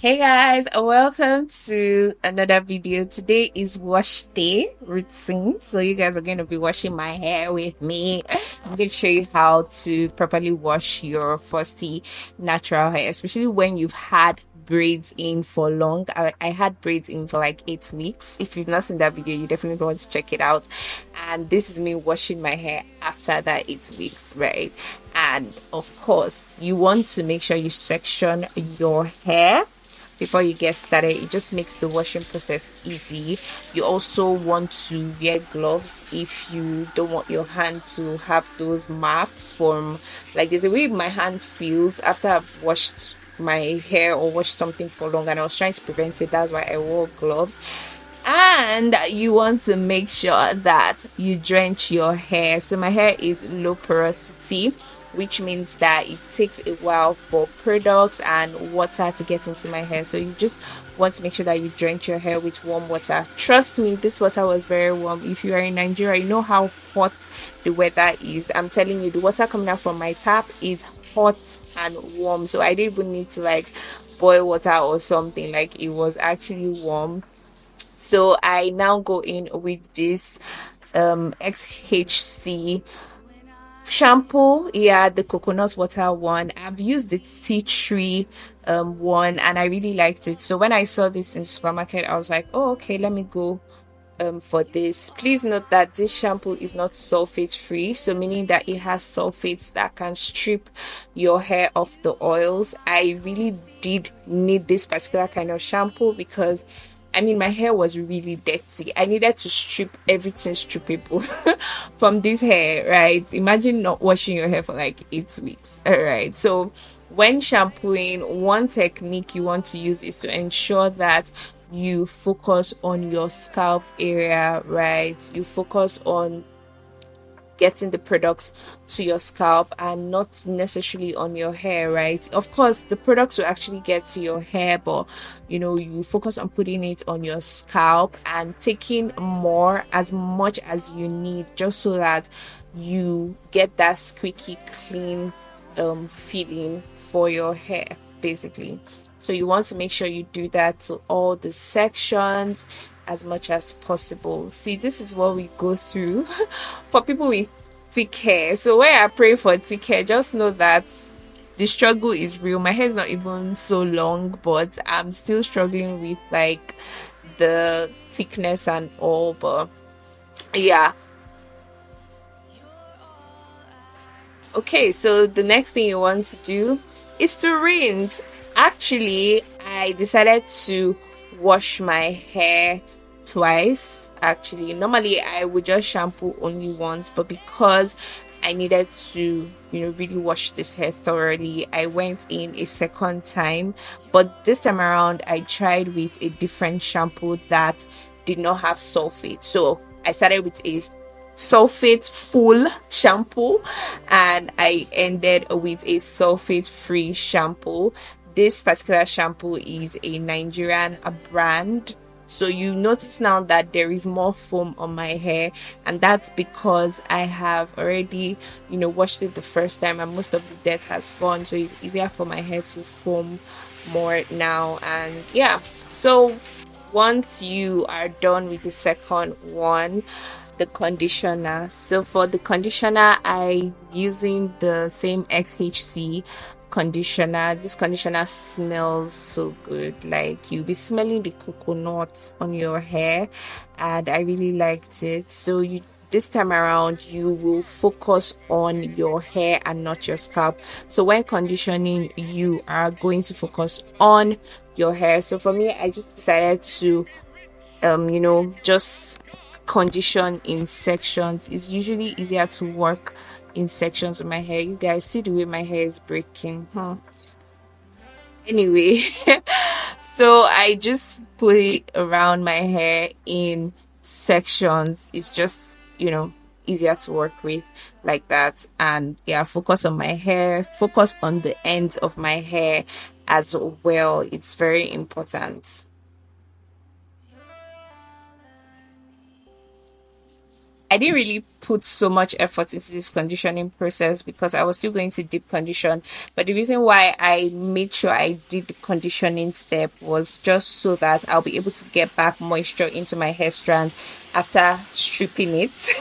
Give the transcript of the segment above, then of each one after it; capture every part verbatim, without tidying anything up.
Hey guys, welcome to another video. Today is wash day routine, so you guys are going to be washing my hair with me. I'm going to show you how to properly wash your fussy natural hair, especially when you've had braids in for long. I, I had braids in for like eight weeks. If you've not seen that video, you definitely want to check it out. And this is me washing my hair after that eight weeks, right? And of course you want to make sure you section your hair before you get started. It just makes the washing process easy. You also want to wear gloves if you don't want your hand to have those marks from, like, there's a way my hand feels after I've washed my hair or washed something for long, and I was trying to prevent it. That's why I wore gloves. And you want to make sure that you drench your hair. So my hair is low porosity, which means that it takes a while for products and water to get into my hair. So you just want to make sure that you drench your hair with warm water. Trust me, this water was very warm. If you are in Nigeria, you know how hot the weather is. I'm telling you, the water coming out from my tap is hot and warm. So I didn't even need to like boil water or something. Like, it was actually warm. So I now go in with this um X H C shampoo. Yeah, the coconut water one. I've used the tea tree um one and I really liked it. So when I saw this in the supermarket, I was like, oh okay, let me go um for this. Please note that this shampoo is not sulfate free, so meaning that it has sulfates that can strip your hair of the oils. I really did need this particular kind of shampoo because I mean, my hair was really dirty. I needed to strip everything strippable from this hair, right? Imagine not washing your hair for like eight weeks, all right? So when shampooing, one technique you want to use is to ensure that you focus on your scalp area, right? You focus on getting the products to your scalp and not necessarily on your hair, right? Of course the products will actually get to your hair, but you know, you focus on putting it on your scalp and taking more, as much as you need, just so that you get that squeaky clean um feeling for your hair basically. So you want to make sure you do that to all the sections as much as possible. See, this is what we go through for people with thick hair. So when I pray for thick hair, just know that the struggle is real. My hair is not even so long, but I'm still struggling with like the thickness and all. But yeah. Okay, so the next thing you want to do is to rinse. Actually, I decided to wash my hair twice. Actually, normally I would just shampoo only once, but because I needed to, you know, really wash this hair thoroughly, I went in a second time. But this time around, I tried with a different shampoo that did not have sulfate. So I started with a sulfate full shampoo and I ended with a sulfate free shampoo. This particular shampoo is a Nigerian brand. So you notice now that there is more foam on my hair, and that's because I have already, you know, washed it the first time and most of the dirt has gone, so it's easier for my hair to foam more now. And yeah, so once you are done with the second one, the conditioner. So for the conditioner, I'm using the same X H C conditioner. This conditioner smells so good. Like, you'll be smelling the coconuts on your hair, and I really liked it. So you, this time around, you will focus on your hair and not your scalp. So when conditioning, you are going to focus on your hair. So for me, I just decided to um you know, just condition in sections. It's usually easier to work in sections of my hair. You guys see the way my hair is breaking, huh? Anyway, so I just put it around my hair in sections. It's just, you know, easier to work with like that. And yeah, focus on my hair, focus on the ends of my hair as well. It's very important. I didn't really put so much effort into this conditioning process because I was still going to deep condition. But the reason why I made sure I did the conditioning step was just so that I'll be able to get back moisture into my hair strands after stripping it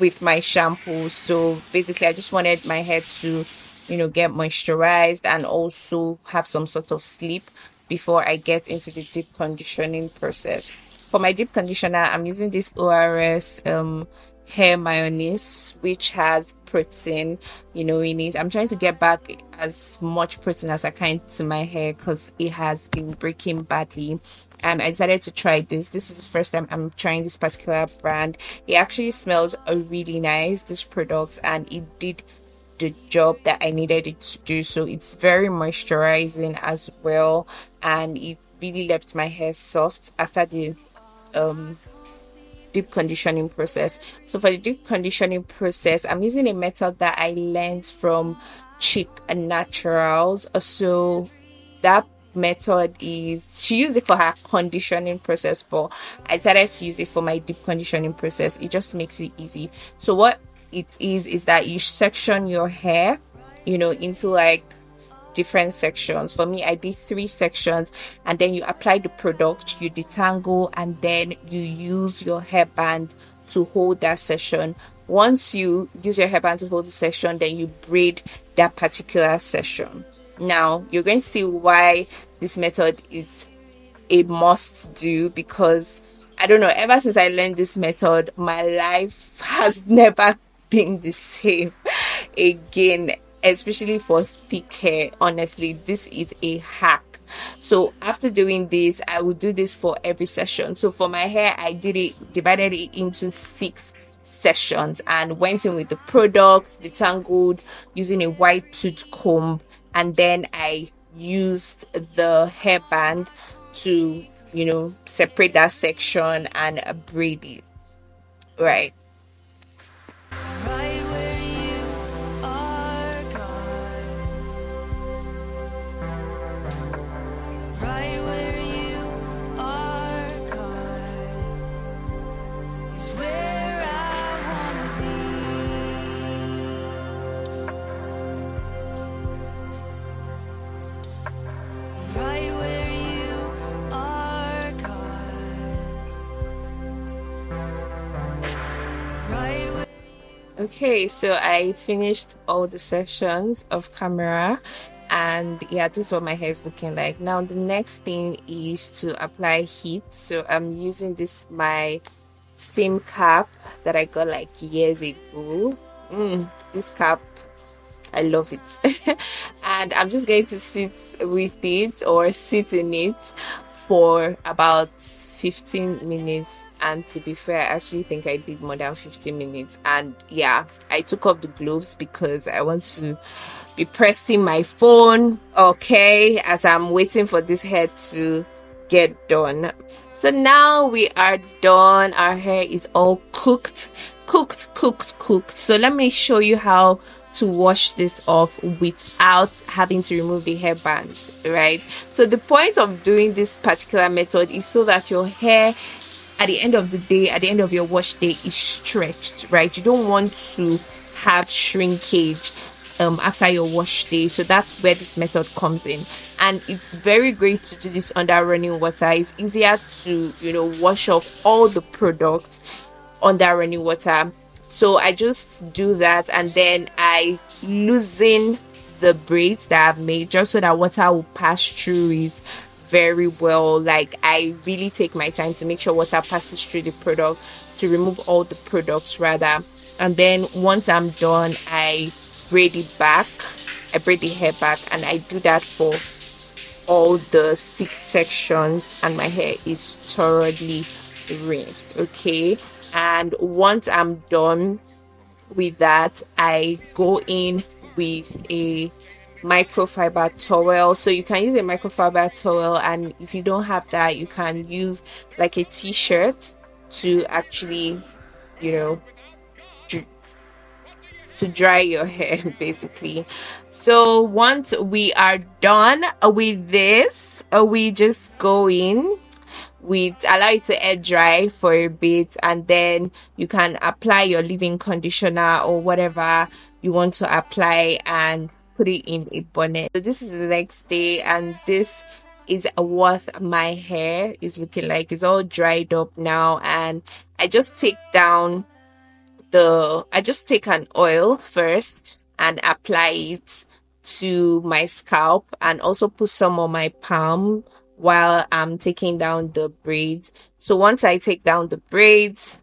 with my shampoo. So basically, I just wanted my hair to, you know, get moisturized and also have some sort of sleep before I get into the deep conditioning process. For my deep conditioner, I'm using this O R S um, hair mayonnaise, which has protein, you know, in it. I'm trying to get back as much protein as I can to my hair because it has been breaking badly. And I decided to try this. This is the first time I'm trying this particular brand. It actually smells really nice, this product, and it did the job that I needed it to do. So it's very moisturizing as well, and it really left my hair soft after the um deep conditioning process. So for the deep conditioning process, I'm using a method that I learned from Chic and Naturals. So that method is, she used it for her conditioning process, but I decided to use it for my deep conditioning process. It just makes it easy. So what it is is that you section your hair, you know, into like different sections. For me, I did three sections, and then you apply the product, you detangle, and then you use your hairband to hold that section. Once you use your hairband to hold the section, then you braid that particular section. Now you're going to see why this method is a must do, because I don't know, ever since I learned this method, my life has never been the same again, especially for thick hair. Honestly, this is a hack. So after doing this, I would do this for every session. So for my hair, I did it, divided it into six sessions, and went in with the product, detangled using a wide tooth comb, and then I used the hairband to, you know, separate that section and braid it. Right. Okay, so I finished all the sections of camera, and yeah, this is what my hair is looking like. Now the next thing is to apply heat. So I'm using this, my steam cap that I got like years ago. Mm, this cap, I love it. And I'm just going to sit with it or sit in it for about fifteen minutes, and to be fair, I actually think I did more than fifteen minutes. And yeah, I took off the gloves because I want to be pressing my phone, okay, as I'm waiting for this hair to get done. So now we are done. Our hair is all cooked, cooked, cooked, cooked. So let me show you how to wash this off without having to remove the hairband, right? So the point of doing this particular method is so that your hair at the end of the day, at the end of your wash day, is stretched, right? You don't want to have shrinkage um after your wash day. So that's where this method comes in, and it's very great to do this under running water. It's easier to, you know, wash off all the products under running water. So I just do that, and then I loosen the braids that I've made just so that water will pass through it very well. Like, I really take my time to make sure water passes through the product, to remove all the products rather. And then once I'm done, I braid it back. I braid the hair back, and I do that for all the six sections, and my hair is thoroughly rinsed, okay? And once I'm done with that, I go in with a microfiber towel. So you can use a microfiber towel, and if you don't have that, you can use like a t-shirt to actually, you know, to dry your hair basically. So once we are done with this, we just go in we allow it to air dry for a bit, and then you can apply your leave-in conditioner or whatever you want to apply and put it in a bonnet. So this is the next day, and this is what my hair is looking like. It's all dried up now, and I just take down the I just take an oil first and apply it to my scalp, and also put some on my palm while I'm taking down the braids. So once I take down the braids,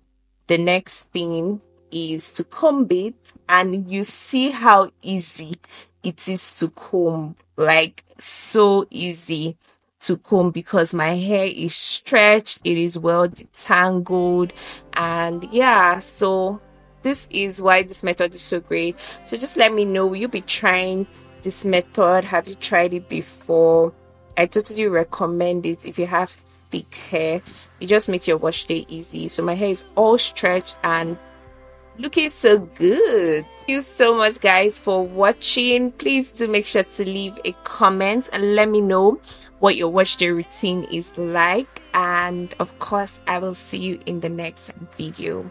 the next thing is to comb it, and you see how easy it is to comb, like so easy to comb, because my hair is stretched, it is well detangled, and yeah, so this is why this method is so great. So just let me know, will you be trying this method? Have you tried it before? I totally recommend it if you have thick hair. It just makes your wash day easy. So my hair is all stretched and looking so good. Thank you so much, guys, for watching. Please do make sure to leave a comment and let me know what your wash day routine is like. And of course, I will see you in the next video.